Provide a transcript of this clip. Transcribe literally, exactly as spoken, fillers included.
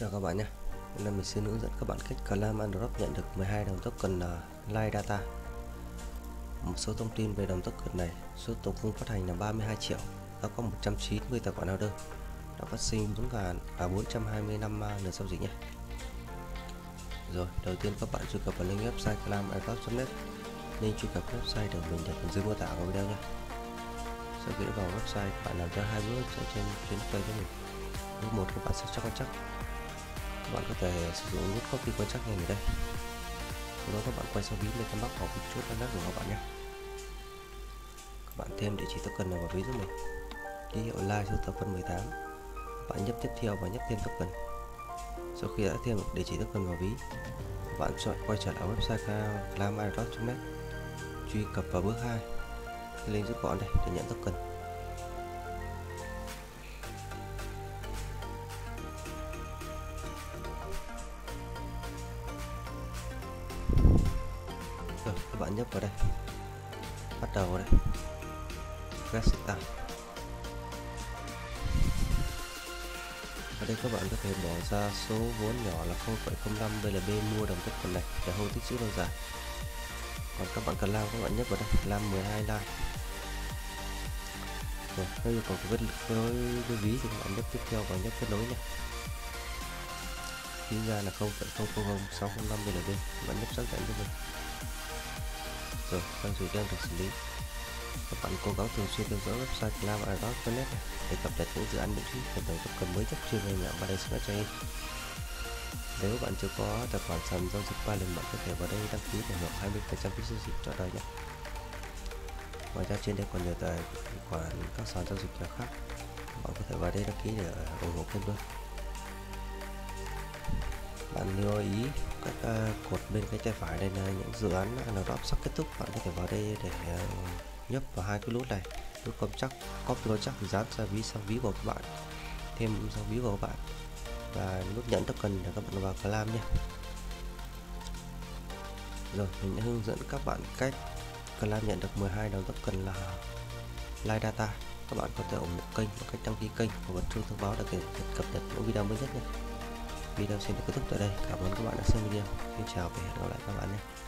Chào các bạn nhé. Hôm nay mình xin hướng dẫn các bạn cách claim-airdrop nhận được mười hai đồng token LaVieDot. Một số thông tin về đồng token này: số tổng cung phát hành là ba mươi hai triệu, đã có một trăm chín mươi tài khoản holder, đã phát sinh bốn nghìn bốn trăm hai mươi lăm lượt giao dịch nhé. Rồi, đầu tiên các bạn truy cập vào link website claim airdrop chấm net, nên truy cập website được mình để phần dưới mô tả của video nhé. Sau khi đã vào website, các bạn làm theo hai bước dựa trên chuyến chơi của mình. Bước một, các bạn sẽ check contract. Các bạn có thể sử dụng nút copy contract ngay ở đây. Sau đó các bạn quay sang ví MetaMask hoặc một chút contract của các bạn nhé. Các bạn thêm địa chỉ token vào ví giúp mình. Ký hiệu like số token mười tám. Các bạn nhấp tiếp theo và nhấp thêm token. Sau khi đã thêm một địa chỉ token vào ví, các bạn chọn quay trở lại website claim airdrop chấm net, truy cập vào bước hai, link rút gọn đây để nhận token. Rồi các bạn nhấp vào đây, bắt đầu vào đây, get started. Ở đây các bạn có thể bỏ ra số vốn nhỏ là không phẩy không năm B L P mua đồng token này để hold tích trữ lâu dài. Còn các bạn cần làm, các bạn nhấp vào đây làm mười hai like. Rồi, nếu như còn kết nối với ví thì các bạn nhấp tiếp theo và nhấp kết nối nhé. Khi ra là không phẩy không không không sáu không năm B L P, các bạn nhấp xác nhận cho mình. Rồi, giao dịch đang được xử lý. Các bạn cố gắng thường xuyên theo dõi website claim airdrop chấm net để cập nhật những dự án miễn phí và tổng token mới nhất trên nền tảng BSC cho em. Nếu bạn chưa có tài khoản sàn giao dịch Binance, bạn có thể vào đây đăng ký để hưởng hai mươi phần trăm phí giao dịch cho đời nhé. Ngoài ra trên đây còn nhiều tài khoản các sàn giao dịch khác, bạn có thể vào đây đăng ký để ủng hộ kênh luôn. Bạn lưu ý các uh, cột bên cánh tay phải đây là những dự án airdrop sắp kết thúc, bạn có thể vào đây để uh, nhấp vào hai cái nút này, nút contract, copy contract, dán ra ví sang ví của các bạn, thêm sang ví của các bạn và nút nhận token để các bạn vào claim nhé. Rồi mình đã hướng dẫn các bạn cách claim nhận được mười hai đồng token là LaVieDot. Các bạn có thể ủng hộ kênh bằng cách đăng ký kênh và bật chuông thông báo để cập nhật những video mới nhất nhé. Video xin được kết thúc tại đây. Cảm ơn các bạn đã xem video. Xin chào và hẹn gặp lại các bạn nhé.